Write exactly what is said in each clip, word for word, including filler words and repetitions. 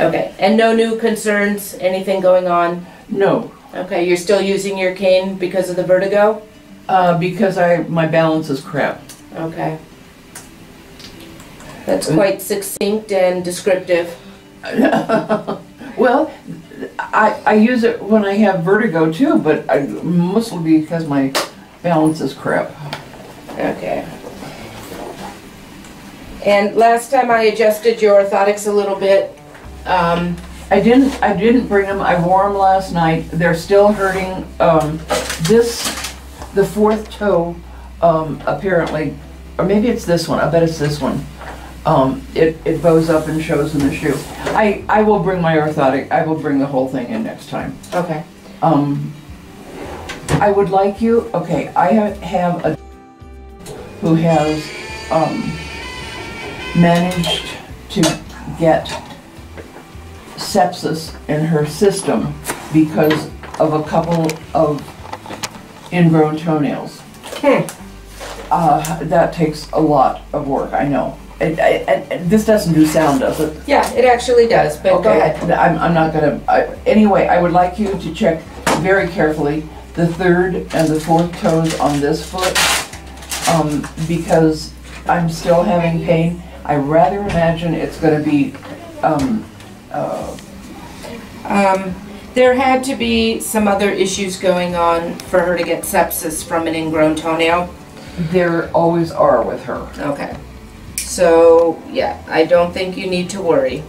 Okay, and no new concerns, anything going on? No. Okay, you're still using your cane because of the vertigo? Uh, because I my balance is crap. Okay. That's quite succinct and descriptive. Well, I, I use it when I have vertigo too, but I, mostly because my balance is crap. Okay. And last time I adjusted your orthotics a little bit. Um, I didn't. I didn't bring them. I wore them last night. They're still hurting. Um, this, the fourth toe, um, apparently, or maybe it's this one. I bet it's this one. Um, it it bows up and shows in the shoe. I I will bring my orthotic. I will bring the whole thing in next time. Okay. Um. I would like you. Okay. I have a who has um managed to get sepsis in her system because of a couple of ingrown toenails. Hmm. Uh, that takes a lot of work, I know. It, it, it, this doesn't do sound, does it? Yeah, it actually does, but okay, go ahead. I, I'm, I'm not going to... Anyway, I would like you to check very carefully the third and the fourth toes on this foot um, because I'm still having pain. I rather imagine it's going to be... Um, Uh, um, there had to be some other issues going on for her to get sepsis from an ingrown toenail. There always are with her. Okay. So, yeah, I don't think you need to worry.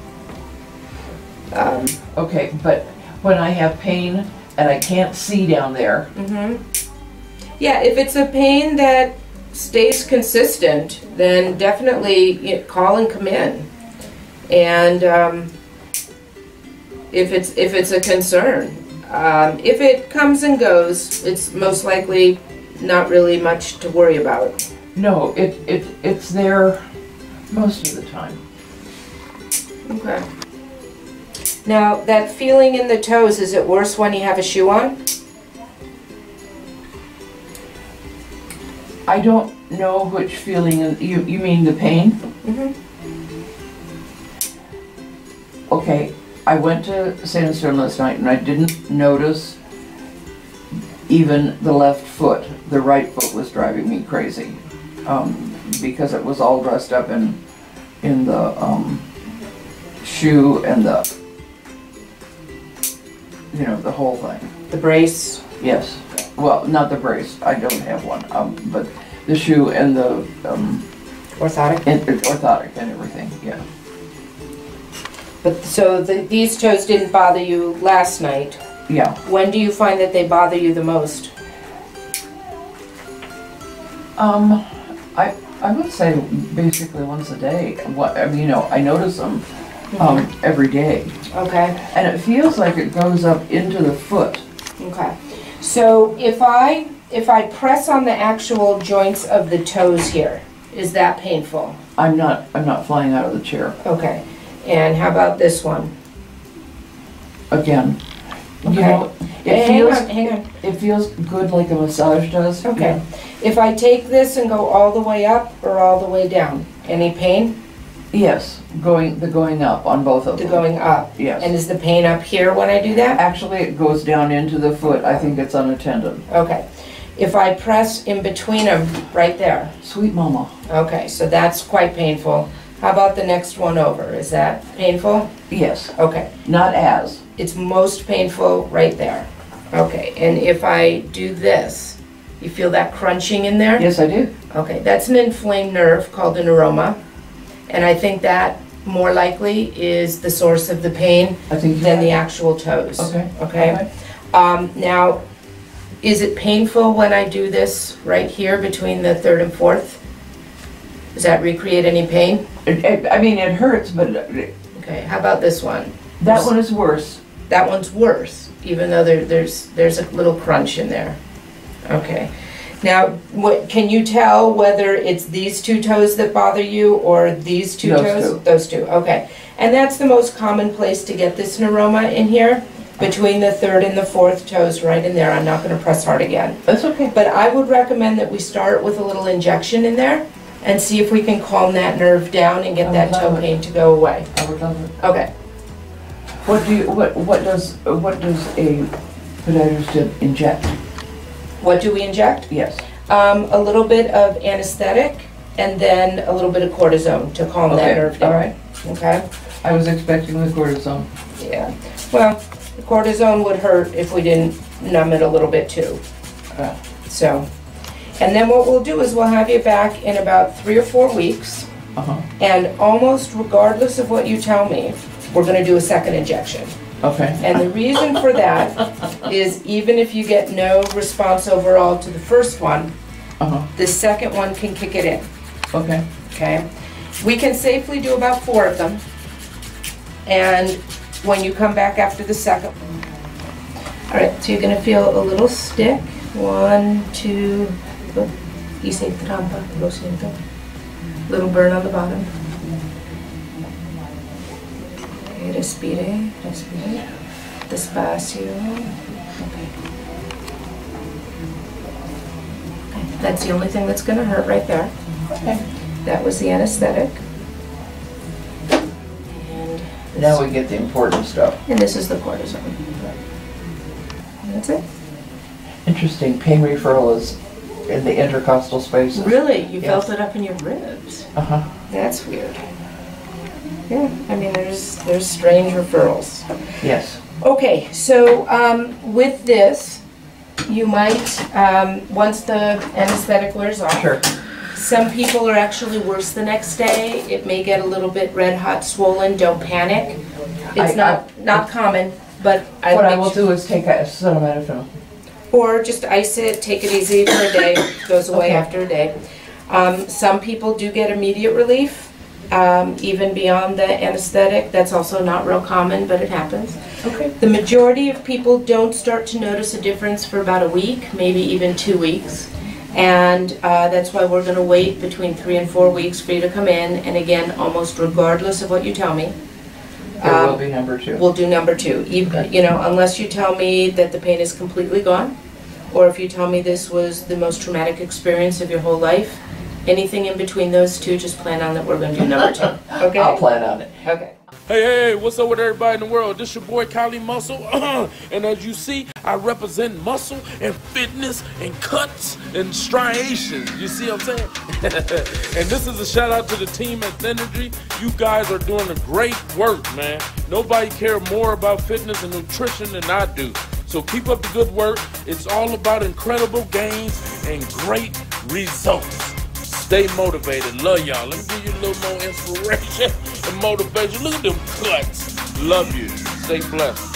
Um, okay, but when I have pain and I can't see down there. Mm-hmm. Yeah, if it's a pain that stays consistent, then definitely you know, call and come in. And, um... If it's if it's a concern, um, if it comes and goes, it's most likely not really much to worry about. No, it it it's there most of the time. Okay. Now that feeling in the toes, is it worse when you have a shoe on? I don't know which feeling. You you mean the pain? Mm-hmm. Okay. I went to Sandstone last night and I didn't notice even the left foot. The right foot was driving me crazy um, because it was all dressed up in in the um, shoe and the, you know, the whole thing. The brace? Yes. Well, not the brace. I don't have one. Um, but the shoe and the... Um, orthotic? And, orthotic and everything, yeah. But so the, these toes didn't bother you last night. Yeah. When do you find that they bother you the most? Um, I I would say basically once a day. What I mean, you know, I notice them mm-hmm. um, every day. Okay. And it feels like it goes up into the foot. Okay. So if I if I press on the actual joints of the toes here, is that painful? I'm not I'm not flying out of the chair. Okay. And how about this one? Again. Okay. You know, it feels, hang on, hang on. It feels good like a massage does. Okay. Yeah. If I take this and go all the way up or all the way down, any pain? Yes. Going the going up on both of the them. The going up. Yes. And is the pain up here when I do that? Actually, it goes down into the foot. I think it's unattended. Okay. If I press in between them, right there. Sweet mama. Okay. So that's quite painful. How about the next one over? Is that painful? Yes. Okay. Not as. It's most painful right there. Okay. And if I do this, you feel that crunching in there? Yes, I do. Okay. That's an inflamed nerve called a neuroma. And I think that more likely is the source of the pain I think than the actual toes. Okay. Okay. Okay. Um, now, is it painful when I do this right here between the third and fourth? Does that recreate any pain? It, it, I mean, it hurts, but... It, okay, how about this one? That there's, one is worse. That one's worse, even though there, there's there's a little crunch in there. Okay. Now, what, can you tell whether it's these two toes that bother you or these two Those toes? Two. Those two, okay. And that's the most common place to get this neuroma in here, between the third and the fourth toes right in there. I'm not going to press hard again. That's okay. But I would recommend that we start with a little injection in there and see if we can calm that nerve down and get that toe pain to go away. I would love it. Okay. What do you, what what does what does a podiatrist inject? What do we inject? Yes. Um, a little bit of anesthetic and then a little bit of cortisone to calm okay. that nerve down. All right. Okay. I was expecting the cortisone. Yeah. Well, the cortisone would hurt if we didn't numb it a little bit too. Uh, so, and then what we'll do is we'll have you back in about three or four weeks. Uh-huh. And almost regardless of what you tell me, we're going to do a second injection. Okay. And the reason for that is even if you get no response overall to the first one, uh-huh. the second one can kick it in. Okay. Okay. We can safely do about four of them. And when you come back after the second one. All right, so you're going to feel a little stick. One, two, little burn on the bottom. Okay, respire, respire. Despacio. Okay. Okay. That's the only thing that's going to hurt right there. Okay. That was the anesthetic. And now we get the important stuff. And this is the cortisone. And that's it. Interesting. Pain referral is in the intercostal spaces. Really? You yes. felt it up in your ribs? Uh-huh. That's weird. Yeah, I mean, there's there's strange referrals. Yes. Okay, so um, with this, you might, um, once the anesthetic wears off, sure. some people are actually worse the next day. It may get a little bit red hot, swollen. Don't panic. It's I, not, I, not I, common, but I What I will do is take a acetaminophen. Or just ice it, take it easy for a day, it goes away okay. after a day. Um, some people do get immediate relief, um, even beyond the anesthetic. That's also not real common, but it happens. Okay. The majority of people don't start to notice a difference for about a week, maybe even two weeks. And uh, that's why we're going to wait between three and four weeks for you to come in. And again, almost regardless of what you tell me. There um, will be number two. We'll do number two. You, okay. you know, unless you tell me that the pain is completely gone, or if you tell me this was the most traumatic experience of your whole life, anything in between those two, just plan on that we're going to do number two. Okay? I'll plan on it. Okay. Hey, hey, what's up with everybody in the world? This your boy, Kali Muscle. And as you see, I represent muscle and fitness and cuts and striations. You see what I'm saying? And this is a shout out to the team at Thinergy. You guys are doing a great work, man. Nobody cares more about fitness and nutrition than I do. So keep up the good work. It's all about incredible gains and great results. Stay motivated. Love y'all. Let me give you a little more inspiration and motivation. Look at them cuts. Love you. Stay blessed.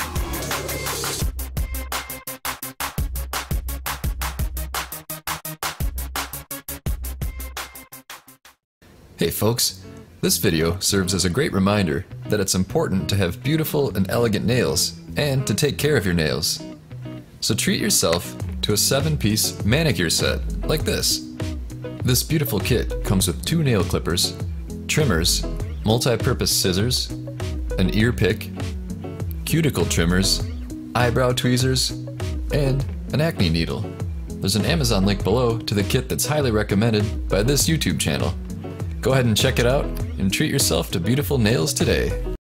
Hey folks, this video serves as a great reminder that it's important to have beautiful and elegant nails and to take care of your nails. So treat yourself to a seven-piece manicure set like this. This beautiful kit comes with two nail clippers, trimmers, multi-purpose scissors, an ear pick, cuticle trimmers, eyebrow tweezers, and an acne needle. There's an Amazon link below to the kit that's highly recommended by this YouTube channel. Go ahead and check it out and treat yourself to beautiful nails today.